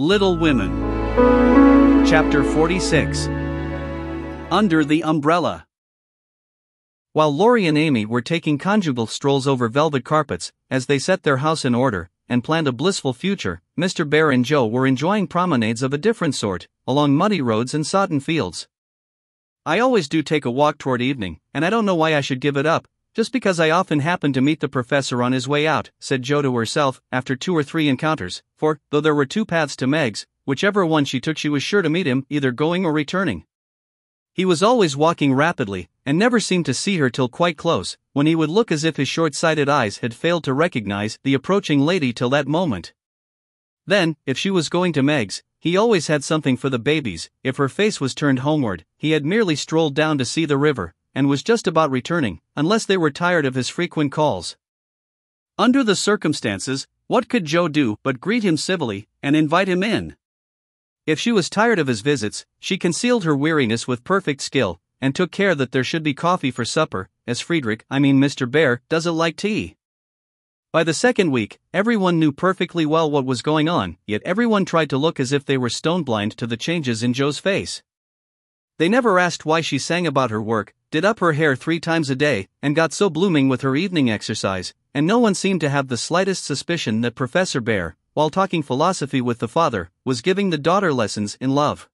Little Women. Chapter 46. Under the Umbrella. While Lori and Amy were taking conjugal strolls over velvet carpets, as they set their house in order and planned a blissful future, Mr. Bhaer and Jo were enjoying promenades of a different sort, along muddy roads and sodden fields. I always do take a walk toward evening, and I don't know why I should give it up, just because I often happen to meet the professor on his way out, said Jo to herself, after 2 or 3 encounters, for, though there were 2 paths to Meg's, whichever one she took she was sure to meet him, either going or returning. He was always walking rapidly, and never seemed to see her till quite close, when he would look as if his short-sighted eyes had failed to recognize the approaching lady till that moment. Then, if she was going to Meg's, he always had something for the babies. If her face was turned homeward, he had merely strolled down to see the river, and was just about returning, unless they were tired of his frequent calls. Under the circumstances, what could Jo do but greet him civilly, and invite him in? If she was tired of his visits, she concealed her weariness with perfect skill, and took care that there should be coffee for supper, as Mr. Bhaer, doesn't like tea. By the second week, everyone knew perfectly well what was going on, yet everyone tried to look as if they were stone-blind to the changes in Jo's face. They never asked why she sang about her work, did up her hair 3 times a day, and got so blooming with her evening exercise, and no one seemed to have the slightest suspicion that Professor Bhaer, while talking philosophy with the father, was giving the daughter lessons in love.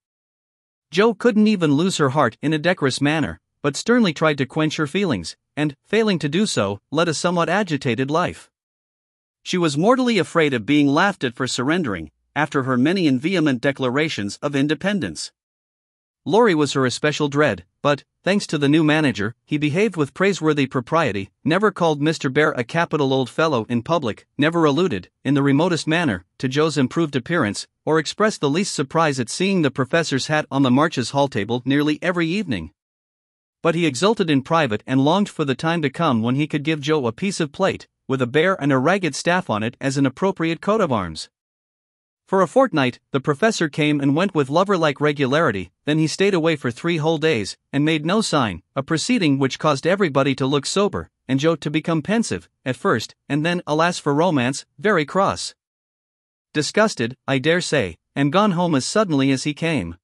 Jo couldn't even lose her heart in a decorous manner, but sternly tried to quench her feelings, and, failing to do so, led a somewhat agitated life. She was mortally afraid of being laughed at for surrendering, after her many and vehement declarations of independence. Lori was her especial dread, but, thanks to the new manager, he behaved with praiseworthy propriety, never called Mr. Bhaer a capital old fellow in public, never alluded, in the remotest manner, to Jo's improved appearance, or expressed the least surprise at seeing the professor's hat on the March's hall table nearly every evening. But he exulted in private and longed for the time to come when he could give Jo a piece of plate, with a bear and a ragged staff on it as an appropriate coat of arms. For a fortnight, the professor came and went with lover-like regularity, then he stayed away for 3 whole days, and made no sign, a proceeding which caused everybody to look sober, and Jo to become pensive, at first, and then, alas for romance, very cross. Disgusted, I dare say, and gone home as suddenly as he came.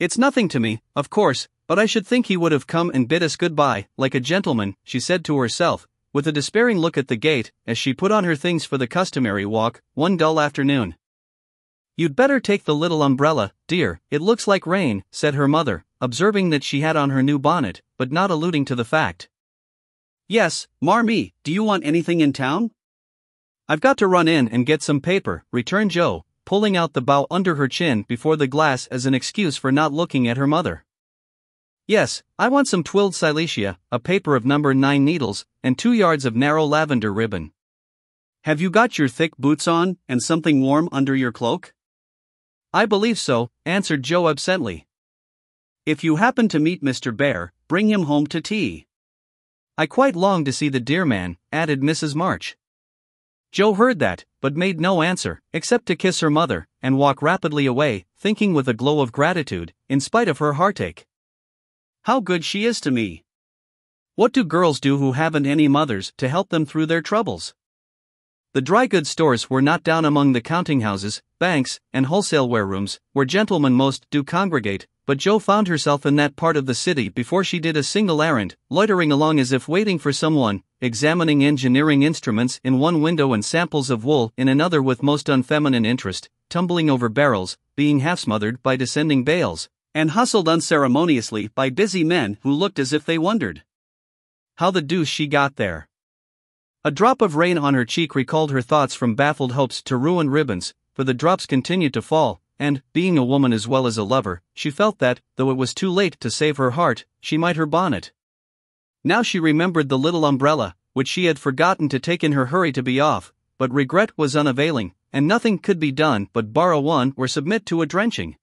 It's nothing to me, of course, but I should think he would have come and bid us goodbye, like a gentleman, she said to herself, with a despairing look at the gate, as she put on her things for the customary walk, one dull afternoon. You'd better take the little umbrella, dear, it looks like rain, said her mother, observing that she had on her new bonnet, but not alluding to the fact. Yes, Marmee, do you want anything in town? I've got to run in and get some paper, returned Jo, pulling out the bow under her chin before the glass as an excuse for not looking at her mother. Yes, I want some twilled silesia, a paper of number 9 needles, and 2 yards of narrow lavender ribbon. Have you got your thick boots on, and something warm under your cloak? I believe so, answered Jo absently. If you happen to meet Mr. Bhaer, bring him home to tea. I quite long to see the dear man, added Mrs. March. Jo heard that, but made no answer, except to kiss her mother, and walk rapidly away, thinking with a glow of gratitude, in spite of her heartache. How good she is to me! What do girls do who haven't any mothers to help them through their troubles? The dry goods stores were not down among the counting houses, banks, and wholesale warerooms, where gentlemen most do congregate, but Jo found herself in that part of the city before she did a single errand, loitering along as if waiting for someone, examining engineering instruments in one window and samples of wool in another with most unfeminine interest, tumbling over barrels, being half-smothered by descending bales, and hustled unceremoniously by busy men who looked as if they wondered how the deuce she got there. A drop of rain on her cheek recalled her thoughts from baffled hopes to ruined ribbons, for the drops continued to fall, and, being a woman as well as a lover, she felt that, though it was too late to save her heart, she might her bonnet. Now she remembered the little umbrella, which she had forgotten to take in her hurry to be off, but regret was unavailing, and nothing could be done but borrow one or submit to a drenching.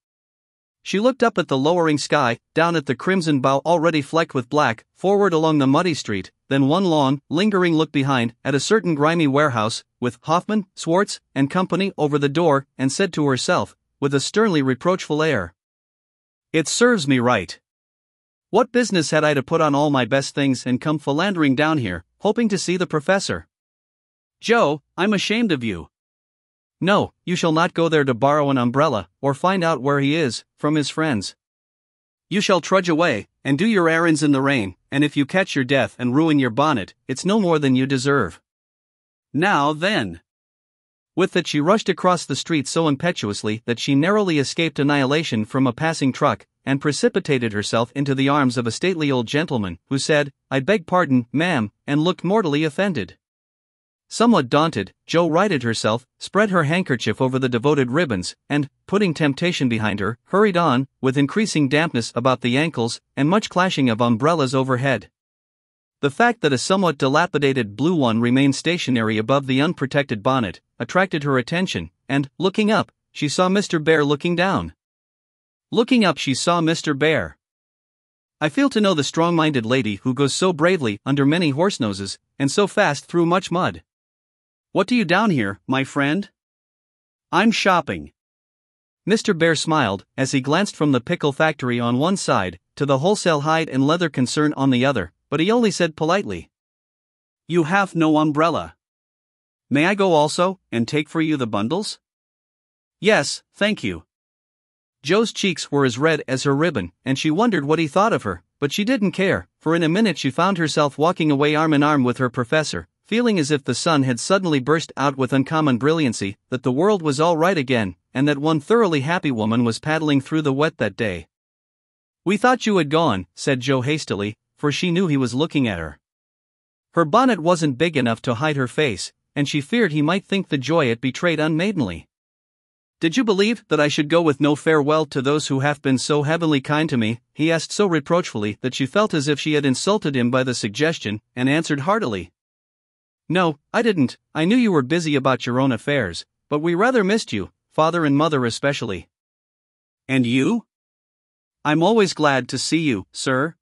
She looked up at the lowering sky, down at the crimson bough already flecked with black, forward along the muddy street, then one long, lingering look behind, at a certain grimy warehouse, with Hoffman, Swartz, and Company over the door, and said to herself, with a sternly reproachful air, "It serves me right. What business had I to put on all my best things and come philandering down here, hoping to see the professor? Jo, I'm ashamed of you." No, you shall not go there to borrow an umbrella, or find out where he is, from his friends. You shall trudge away, and do your errands in the rain, and if you catch your death and ruin your bonnet, it's no more than you deserve. Now then." With that she rushed across the street so impetuously that she narrowly escaped annihilation from a passing truck, and precipitated herself into the arms of a stately old gentleman, who said, "I beg pardon, ma'am," and looked mortally offended. Somewhat daunted, Jo righted herself, spread her handkerchief over the devoted ribbons, and, putting temptation behind her, hurried on, with increasing dampness about the ankles, and much clashing of umbrellas overhead. The fact that a somewhat dilapidated blue one remained stationary above the unprotected bonnet, attracted her attention, and, looking up, she saw Mr. Bhaer looking down. Looking up she saw Mr. Bhaer. "I feel to know the strong-minded lady who goes so bravely under many horse-noses, and so fast through much mud. What do you down here, my friend?" "I'm shopping." Mr. Bhaer smiled, as he glanced from the pickle factory on one side, to the wholesale hide and leather concern on the other, but he only said politely, "You have no umbrella. May I go also, and take for you the bundles?" "Yes, thank you." Jo's cheeks were as red as her ribbon, and she wondered what he thought of her, but she didn't care, for in a minute she found herself walking away arm in arm with her professor, feeling as if the sun had suddenly burst out with uncommon brilliancy, that the world was all right again, and that one thoroughly happy woman was paddling through the wet that day. "We thought you had gone," said Jo hastily, for she knew he was looking at her. Her bonnet wasn't big enough to hide her face, and she feared he might think the joy it betrayed unmaidenly. "Did you believe that I should go with no farewell to those who have been so heavenly kind to me?" he asked so reproachfully that she felt as if she had insulted him by the suggestion, and answered heartily, "No, I didn't. I knew you were busy about your own affairs, but we rather missed you, father and mother especially." "And you?" "I'm always glad to see you, sir."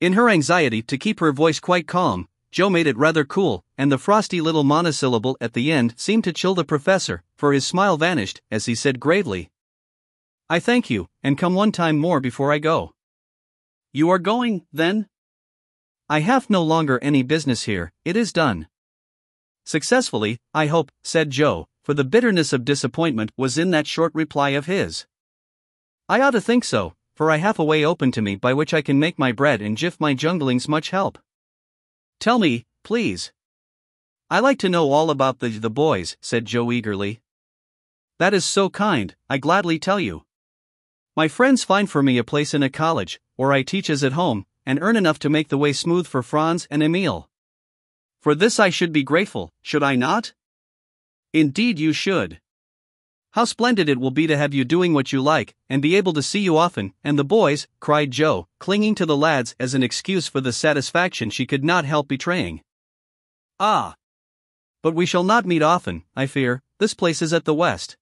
In her anxiety to keep her voice quite calm, Jo made it rather cool, and the frosty little monosyllable at the end seemed to chill the professor, for his smile vanished, as he said gravely, "I thank you, and come one time more before I go." "You are going, then?" "I have no longer any business here, it is done." "Successfully, I hope," said Jo, for the bitterness of disappointment was in that short reply of his. "I ought to think so, for I have a way open to me by which I can make my bread and give my junglings much help." "Tell me, please. I like to know all about the boys," said Jo eagerly. "That is so kind, I gladly tell you. My friends find for me a place in a college, or I teach as at home, and earn enough to make the way smooth for Franz and Emile. For this I should be grateful, should I not?" "Indeed you should. How splendid it will be to have you doing what you like, and be able to see you often, and the boys," cried Jo, clinging to the lads as an excuse for the satisfaction she could not help betraying. "Ah! But we shall not meet often, I fear, this place is at the west."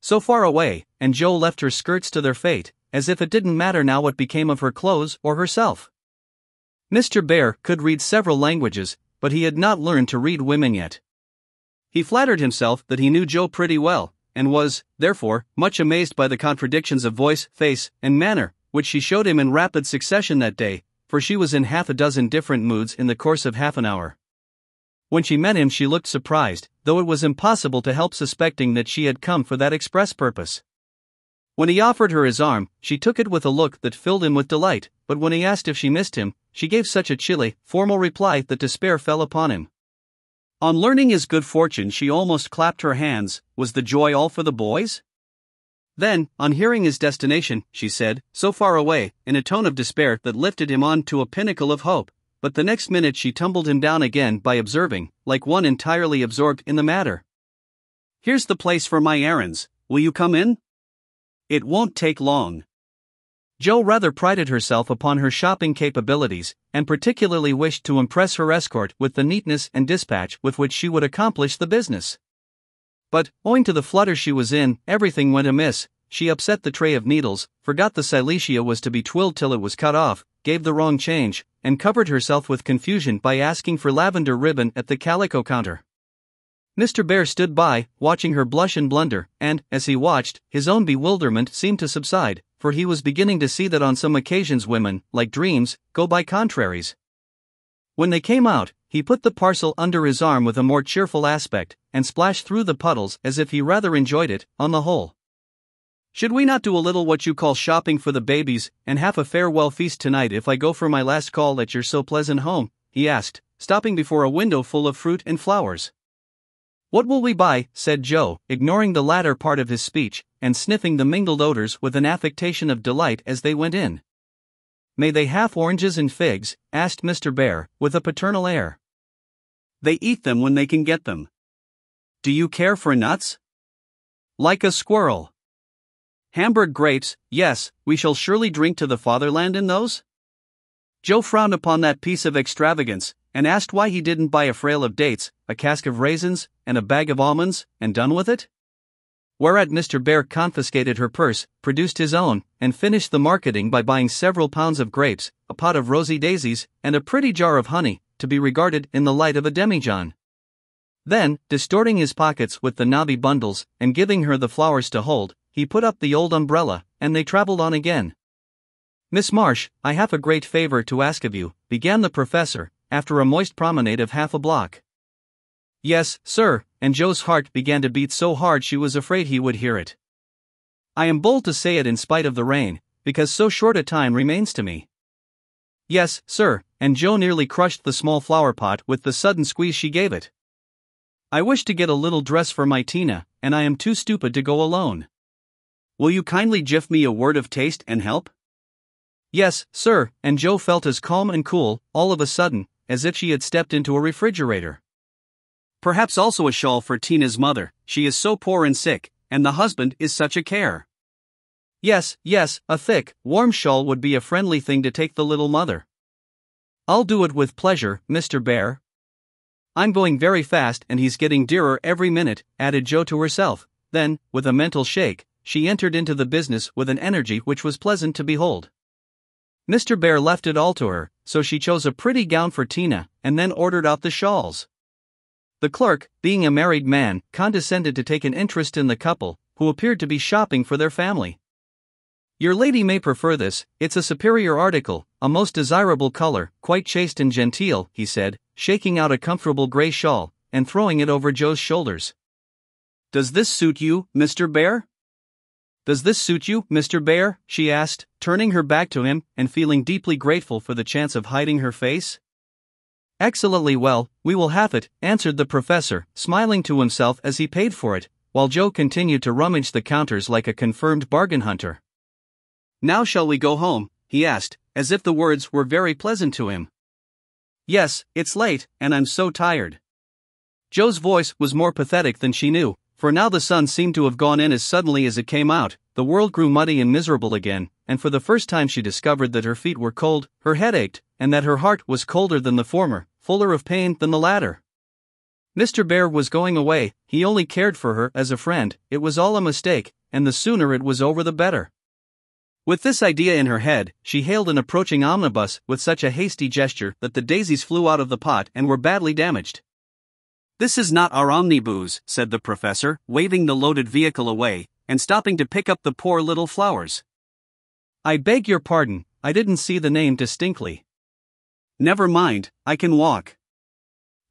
So far away, and Jo left her skirts to their fate, as if it didn't matter now what became of her clothes or herself. Mr. Bhaer could read several languages, but he had not learned to read women yet. He flattered himself that he knew Jo pretty well, and was, therefore, much amazed by the contradictions of voice, face, and manner, which she showed him in rapid succession that day, for she was in half a dozen different moods in the course of half an hour. When she met him she looked surprised, though it was impossible to help suspecting that she had come for that express purpose. When he offered her his arm, she took it with a look that filled him with delight, but when he asked if she missed him, she gave such a chilly, formal reply that despair fell upon him. On learning his good fortune she almost clapped her hands. Was the joy all for the boys? Then, on hearing his destination, she said, so far away, in a tone of despair that lifted him on to a pinnacle of hope, but the next minute she tumbled him down again by observing, like one entirely absorbed in the matter, "Here's the place for my errands, will you come in? It won't take long." Jo rather prided herself upon her shopping capabilities, and particularly wished to impress her escort with the neatness and dispatch with which she would accomplish the business. But, owing to the flutter she was in, everything went amiss. She upset the tray of needles, forgot the silesia was to be twilled till it was cut off, gave the wrong change, and covered herself with confusion by asking for lavender ribbon at the calico counter. Mr. Bhaer stood by, watching her blush and blunder, and, as he watched, his own bewilderment seemed to subside, for he was beginning to see that on some occasions women, like dreams, go by contraries. When they came out, He put the parcel under his arm with a more cheerful aspect, and splashed through the puddles as if he rather enjoyed it, on the whole. Should we not do a little what you call shopping for the babies, and have a farewell feast tonight if I go for my last call at your so pleasant home? He asked, stopping before a window full of fruit and flowers. What will we buy? Said Jo, ignoring the latter part of his speech, and sniffing the mingled odors with an affectation of delight as they went in. May they have oranges and figs? Asked Mr. Bhaer, with a paternal air. They eat them when they can get them. Do you care for nuts? Like a squirrel. Hamburg grapes? Yes, we shall surely drink to the fatherland in those? Jo frowned upon that piece of extravagance, and asked why he didn't buy a frail of dates, a cask of raisins, and a bag of almonds, and done with it? Whereat Mr. Bhaer confiscated her purse, produced his own, and finished the marketing by buying several pounds of grapes, a pot of rosy daisies, and a pretty jar of honey, to be regarded in the light of a demijohn. Then, distorting his pockets with the knobby bundles, and giving her the flowers to hold, he put up the old umbrella, and they travelled on again. Miss Marsh, I have a great favour to ask of you, began the professor, after a moist promenade of half a block. Yes, sir, and Joe's heart began to beat so hard she was afraid he would hear it. I am bold to say it in spite of the rain, because so short a time remains to me. Yes, sir, and Jo nearly crushed the small flower pot with the sudden squeeze she gave it. I wish to get a little dress for my Tina, and I am too stupid to go alone. Will you kindly gift me a word of taste and help? Yes, sir, and Jo felt as calm and cool, all of a sudden, as if she had stepped into a refrigerator. Perhaps also a shawl for Tina's mother, she is so poor and sick, and the husband is such a care. Yes, yes, a thick, warm shawl would be a friendly thing to take the little mother. I'll do it with pleasure, Mr. Bhaer. I'm going very fast and he's getting dearer every minute, added Jo to herself. Then, with a mental shake, she entered into the business with an energy which was pleasant to behold. Mr. Bhaer left it all to her, so she chose a pretty gown for Tina, and then ordered out the shawls. The clerk, being a married man, condescended to take an interest in the couple, who appeared to be shopping for their family. Your lady may prefer this, it's a superior article, a most desirable color, quite chaste and genteel, he said, shaking out a comfortable gray shawl, and throwing it over Joe's shoulders. Does this suit you, Mr. Bhaer? Does this suit you, Mr. Bhaer? She asked, turning her back to him, and feeling deeply grateful for the chance of hiding her face. Excellently well, we will have it, answered the professor, smiling to himself as he paid for it, while Jo continued to rummage the counters like a confirmed bargain hunter. Now shall we go home? He asked, as if the words were very pleasant to him. Yes, it's late, and I'm so tired. Jo's voice was more pathetic than she knew, for now the sun seemed to have gone in as suddenly as it came out, the world grew muddy and miserable again, and for the first time she discovered that her feet were cold, her head ached, and that her heart was colder than the former, fuller of pain than the latter. Mr. Bhaer was going away, he only cared for her as a friend, it was all a mistake, and the sooner it was over the better. With this idea in her head, she hailed an approaching omnibus with such a hasty gesture that the daisies flew out of the pot and were badly damaged. This is not our omnibus, said the professor, waving the loaded vehicle away, and stopping to pick up the poor little flowers. I beg your pardon, I didn't see the name distinctly. Never mind, I can walk.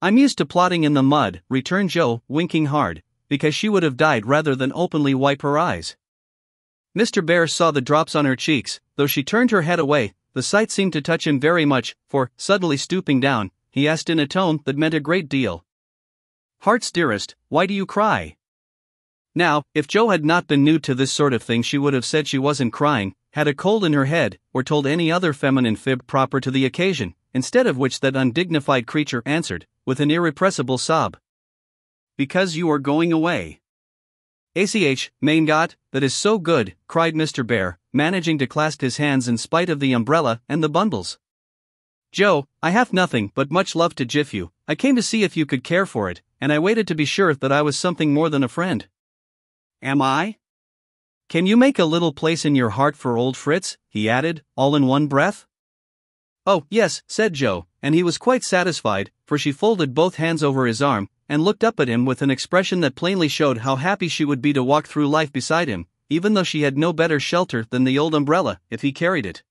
I'm used to plodding in the mud, returned Jo, winking hard, because she would have died rather than openly wipe her eyes. Mr. Bhaer saw the drops on her cheeks, though she turned her head away, the sight seemed to touch him very much, for, suddenly stooping down, he asked in a tone that meant a great deal. Heart's dearest, why do you cry? Now, if Jo had not been new to this sort of thing she would have said she wasn't crying, had a cold in her head, or told any other feminine fib proper to the occasion, instead of which that undignified creature answered, with an irrepressible sob. Because you are going away. Ach, mein Gott, that is so good, cried Mr. Bhaer, managing to clasp his hands in spite of the umbrella and the bundles. Jo, I have nothing but much love to gift you, I came to see if you could care for it, and I waited to be sure that I was something more than a friend. Am I? Can you make a little place in your heart for old Fritz, he added, all in one breath? Oh, yes, said Jo, and he was quite satisfied, for she folded both hands over his arm, and looked up at him with an expression that plainly showed how happy she would be to walk through life beside him, even though she had no better shelter than the old umbrella, if he carried it.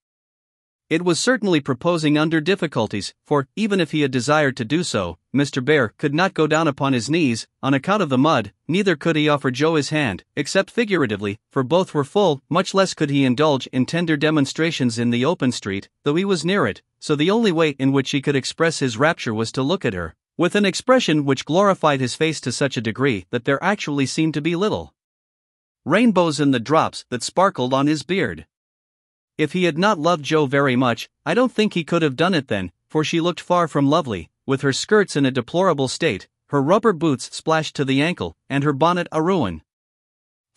It was certainly proposing under difficulties, for, even if he had desired to do so, Mr. Bhaer could not go down upon his knees, on account of the mud, neither could he offer Jo his hand, except figuratively, for both were full, much less could he indulge in tender demonstrations in the open street, though he was near it, so the only way in which he could express his rapture was to look at her, with an expression which glorified his face to such a degree that there actually seemed to be little rainbows in the drops that sparkled on his beard. If he had not loved Jo very much, I don't think he could have done it then, for she looked far from lovely, with her skirts in a deplorable state, her rubber boots splashed to the ankle, and her bonnet a ruin.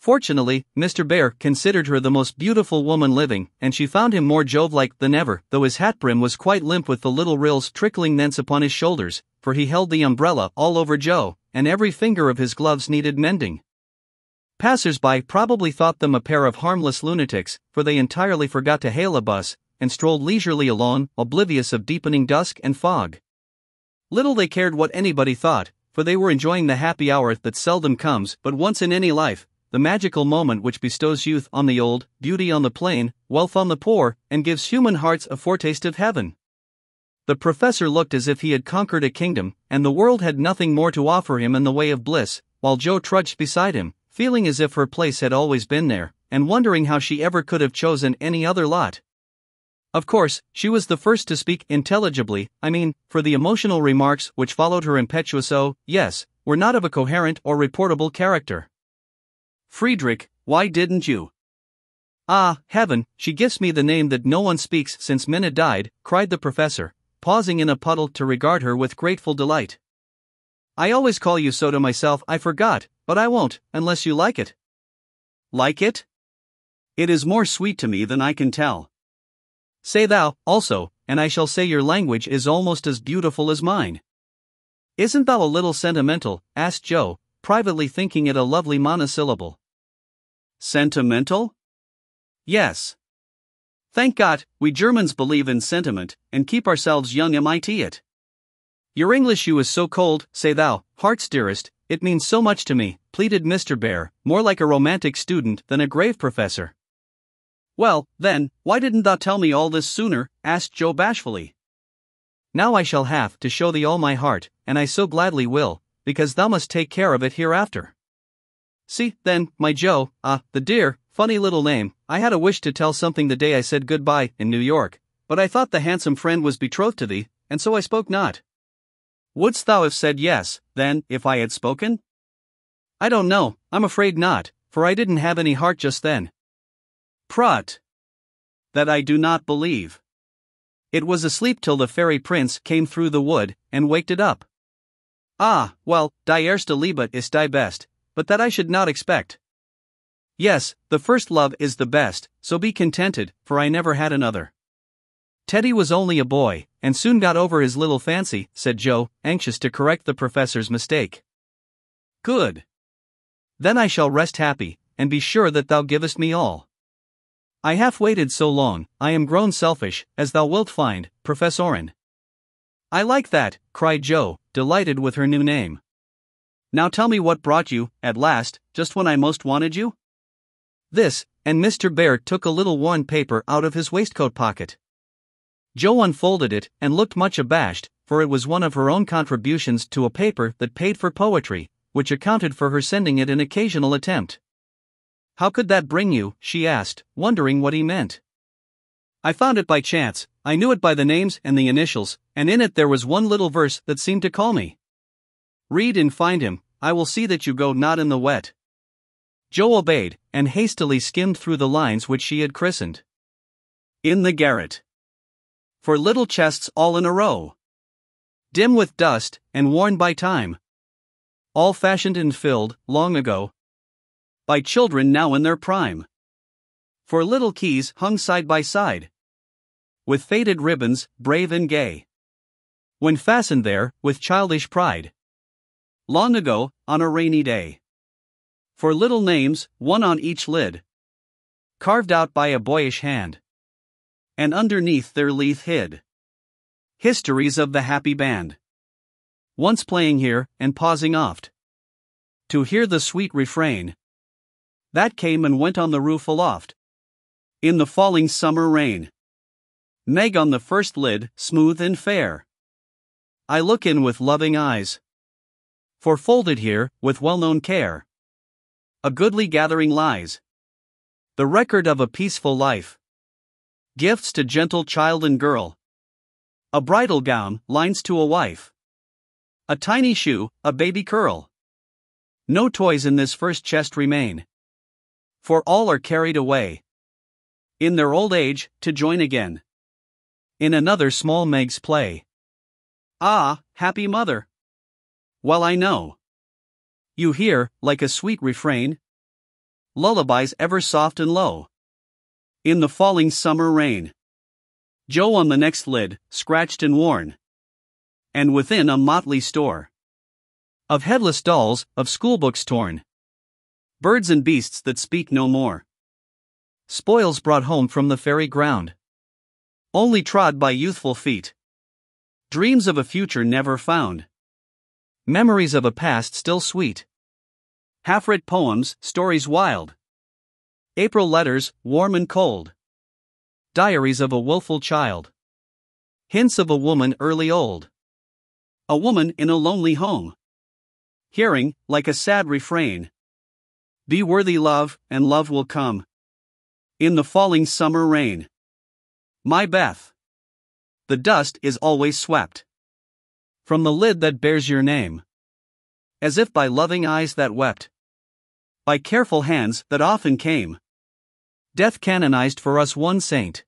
Fortunately, Mr. Bhaer considered her the most beautiful woman living, and she found him more Jove-like than ever, though his hat brim was quite limp with the little rills trickling thence upon his shoulders, for he held the umbrella all over Jo, and every finger of his gloves needed mending. Passers-by probably thought them a pair of harmless lunatics, for they entirely forgot to hail a bus, and strolled leisurely along, oblivious of deepening dusk and fog. Little they cared what anybody thought, for they were enjoying the happy hour that seldom comes but once in any life, the magical moment which bestows youth on the old, beauty on the plain, wealth on the poor, and gives human hearts a foretaste of heaven. The professor looked as if he had conquered a kingdom, and the world had nothing more to offer him in the way of bliss, while Jo trudged beside him, feeling as if her place had always been there, and wondering how she ever could have chosen any other lot. Of course, she was the first to speak intelligibly, for the emotional remarks which followed her impetuous yes, were not of a coherent or reportable character. Friedrich, why didn't you? Ah, heaven, she gives me the name that no one speaks since Minna died, cried the professor, pausing in a puddle to regard her with grateful delight. I always call you so to myself, I forgot. But I won't, unless you like it. Like it? It is more sweet to me than I can tell. Say thou, also, and I shall say your language is almost as beautiful as mine. Isn't thou a little sentimental? Asked Jo, privately thinking it a lovely monosyllable. Sentimental? Yes. Thank God, we Germans believe in sentiment, and keep ourselves young mit it. Your English you is so cold, say thou, heart's dearest, it means so much to me, pleaded Mr. Bhaer, more like a romantic student than a grave professor. Well, then, why didn't thou tell me all this sooner? Asked Jo bashfully. Now I shall have to show thee all my heart, and I so gladly will, because thou must take care of it hereafter. See, then, my Jo, the dear, funny little name, I had a wish to tell something the day I said goodbye in New York, but I thought the handsome friend was betrothed to thee, and so I spoke not. Wouldst thou have said yes, then, if I had spoken? I don't know, I'm afraid not, for I didn't have any heart just then. Prut! That I do not believe. It was asleep till the fairy prince came through the wood, and waked it up. Ah, well, die erste Liebe ist die best, but that I should not expect. Yes, the first love is the best, so be contented, for I never had another. Teddy was only a boy, and soon got over his little fancy, said Jo, anxious to correct the professor's mistake. Good. Then I shall rest happy, and be sure that thou givest me all. I have waited so long, I am grown selfish, as thou wilt find, Professorin. I like that, cried Jo, delighted with her new name. Now tell me what brought you, at last, just when I most wanted you? This, and Mr. Bhaer took a little worn paper out of his waistcoat pocket. Jo unfolded it, and looked much abashed, for it was one of her own contributions to a paper that paid for poetry, which accounted for her sending it an occasional attempt. How could that bring you? She asked, wondering what he meant. I found it by chance, I knew it by the names and the initials, and in it there was one little verse that seemed to call me. Read and find him, I will see that you go not in the wet. Jo obeyed, and hastily skimmed through the lines which she had christened. In the garret. For little chests all in a row. Dim with dust, and worn by time. All fashioned and filled, long ago. By children now in their prime. For little keys hung side by side. With faded ribbons, brave and gay. When fastened there, with childish pride. Long ago, on a rainy day. For little names, one on each lid. Carved out by a boyish hand. And underneath their leaf hid histories of the happy band, once playing here and pausing oft to hear the sweet refrain that came and went on the roof aloft in the falling summer rain. Meg on the first lid, smooth and fair. I look in with loving eyes, for folded here, with well-known care, a goodly gathering lies, the record of a peaceful life. Gifts to gentle child and girl, a bridal gown, lines to a wife, a tiny shoe, a baby curl. No toys in this first chest remain, for all are carried away, in their old age, to join again in another small Meg's play. Ah, happy mother! Well, I know. You hear, like a sweet refrain, lullabies ever soft and low, in the falling summer rain. Jo on the next lid, scratched and worn, and within a motley store of headless dolls, of schoolbooks torn, birds and beasts that speak no more, spoils brought home from the fairy ground, only trod by youthful feet, dreams of a future never found, memories of a past still sweet, half-writ poems, stories wild, April letters, warm and cold, diaries of a willful child, hints of a woman early old, a woman in a lonely home, hearing, like a sad refrain, be worthy love, and love will come, in the falling summer rain. My Beth, the dust is always swept from the lid that bears your name, as if by loving eyes that wept, by careful hands that often came. Death canonized for us one saint,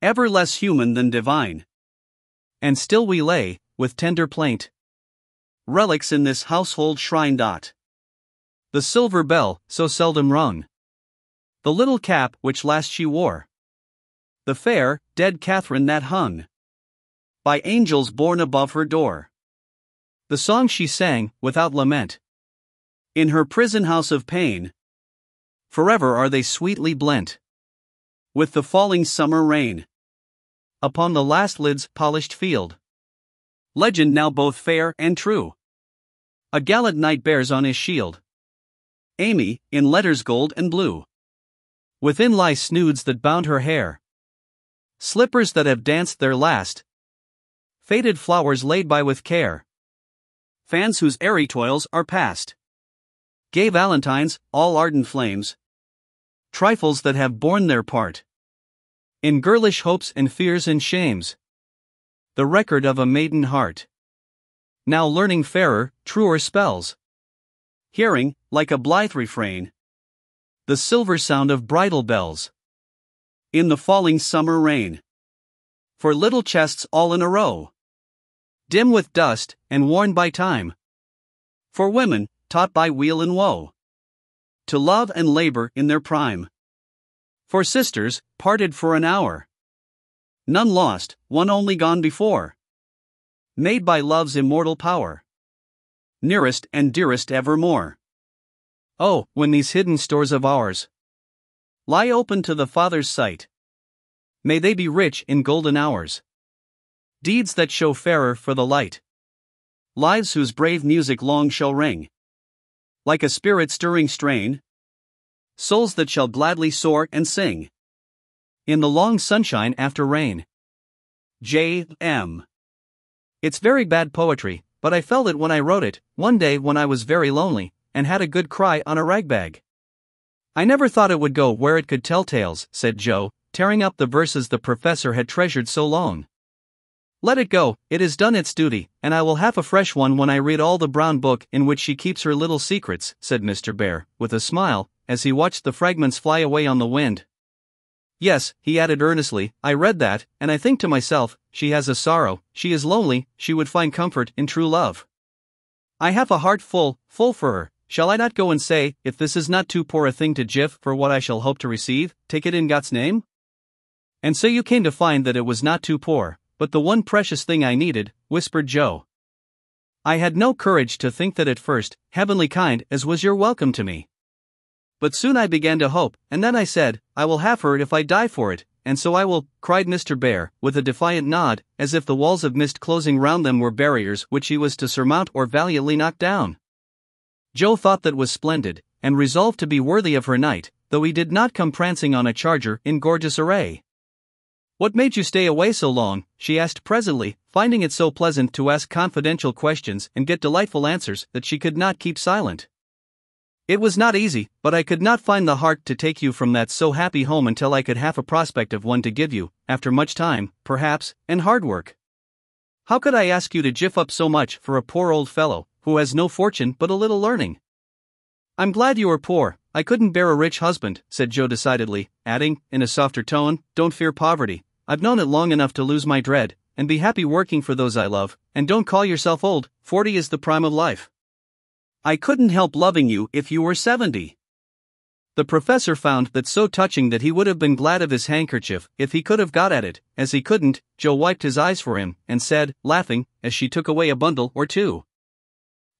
ever less human than divine, and still we lay, with tender plaint, relics in this household shrine. The silver bell, so seldom rung, the little cap which last she wore, the fair, dead Catherine that hung by angels born above her door, the song she sang, without lament, in her prison house of pain. Forever are they sweetly blent with the falling summer rain. Upon the last lid's polished field, legend now both fair and true, a gallant knight bears on his shield Amy, in letters gold and blue. Within lie snoods that bound her hair, slippers that have danced their last, faded flowers laid by with care, fans whose airy toils are past, gay valentines, all ardent flames, trifles that have borne their part in girlish hopes and fears and shames, the record of a maiden heart now learning fairer, truer spells, hearing, like a blithe refrain, the silver sound of bridal bells, in the falling summer rain. For little chests all in a row, dim with dust and worn by time, for women, taught by weal and woe, to love and labor in their prime, for sisters, parted for an hour, none lost, one only gone before, made by love's immortal power, nearest and dearest evermore. Oh, when these hidden stores of ours lie open to the Father's sight, may they be rich in golden hours, deeds that show fairer for the light, lives whose brave music long shall ring, like a spirit-stirring strain, souls that shall gladly soar and sing, in the long sunshine after rain. J.M. It's very bad poetry, but I felt it when I wrote it, one day when I was very lonely, and had a good cry on a ragbag. I never thought it would go where it could tell tales, said Jo, tearing up the verses the professor had treasured so long. Let it go, it has done its duty, and I will have a fresh one when I read all the brown book in which she keeps her little secrets, said Mr. Bhaer, with a smile, as he watched the fragments fly away on the wind. Yes, he added earnestly, I read that, and I think to myself, she has a sorrow, she is lonely, she would find comfort in true love. I have a heart full, full for her. Shall I not go and say, if this is not too poor a thing to give for what I shall hope to receive, take it in God's name? And so you came to find that it was not too poor, but the one precious thing I needed, whispered Jo. I had no courage to think that at first, heavenly kind as was your welcome to me. But soon I began to hope, and then I said, I will have her if I die for it, and so I will, cried Mr. Bhaer, with a defiant nod, as if the walls of mist closing round them were barriers which he was to surmount or valiantly knock down. Jo thought that was splendid, and resolved to be worthy of her knight, though he did not come prancing on a charger in gorgeous array. What made you stay away so long? She asked presently, finding it so pleasant to ask confidential questions and get delightful answers that she could not keep silent. It was not easy, but I could not find the heart to take you from that so happy home until I could have a prospect of one to give you, after much time, perhaps, and hard work. How could I ask you to jiff up so much for a poor old fellow, who has no fortune but a little learning? I'm glad you are poor, I couldn't bear a rich husband, said Jo decidedly, adding, in a softer tone, don't fear poverty, I've known it long enough to lose my dread, and be happy working for those I love, and don't call yourself old, 40 is the prime of life. I couldn't help loving you if you were 70. The professor found that so touching that he would have been glad of his handkerchief if he could have got at it, as he couldn't. Jo wiped his eyes for him and said, laughing, as she took away a bundle or two.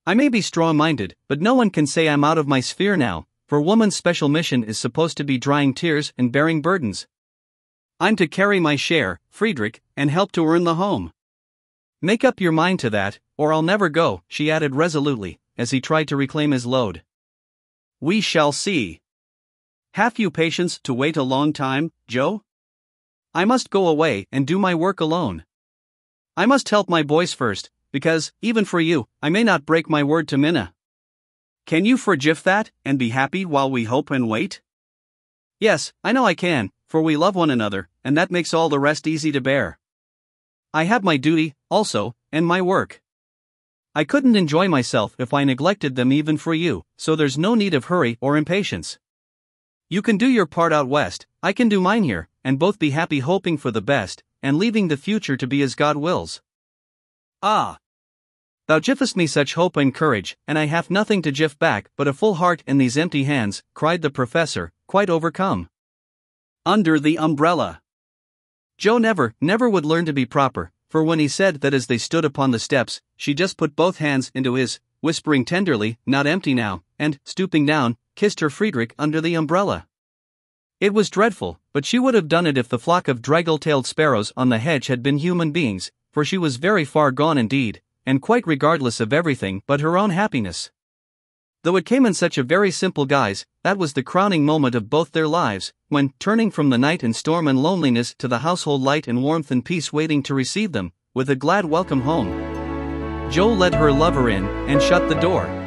I may be strong-minded, but no one can say I'm out of my sphere now, for woman's special mission is supposed to be drying tears and bearing burdens. I'm to carry my share, Friedrich, and help to earn the home. Make up your mind to that, or I'll never go, she added resolutely, as he tried to reclaim his load. We shall see. Have you patience to wait a long time, Jo? I must go away and do my work alone. I must help my boys first, because, even for you, I may not break my word to Minna. Can you forgive that, and be happy while we hope and wait? Yes, I know I can, for we love one another, and that makes all the rest easy to bear. I have my duty, also, and my work. I couldn't enjoy myself if I neglected them even for you, so there's no need of hurry or impatience. You can do your part out west, I can do mine here, and both be happy hoping for the best, and leaving the future to be as God wills. Ah! Thou giftest me such hope and courage, and I have nothing to gift back but a full heart and these empty hands, cried the professor, quite overcome. Under the umbrella. Jo never would learn to be proper, for when he said that as they stood upon the steps, she just put both hands into his, whispering tenderly, not empty now, and, stooping down, kissed her Friedrich under the umbrella. It was dreadful, but she would have done it if the flock of draggle-tailed sparrows on the hedge had been human beings, for she was very far gone indeed, and quite regardless of everything but her own happiness. Though it came in such a very simple guise, that was the crowning moment of both their lives, when, turning from the night and storm and loneliness to the household light and warmth and peace waiting to receive them, with a glad welcome home. Jo led her lover in, and shut the door.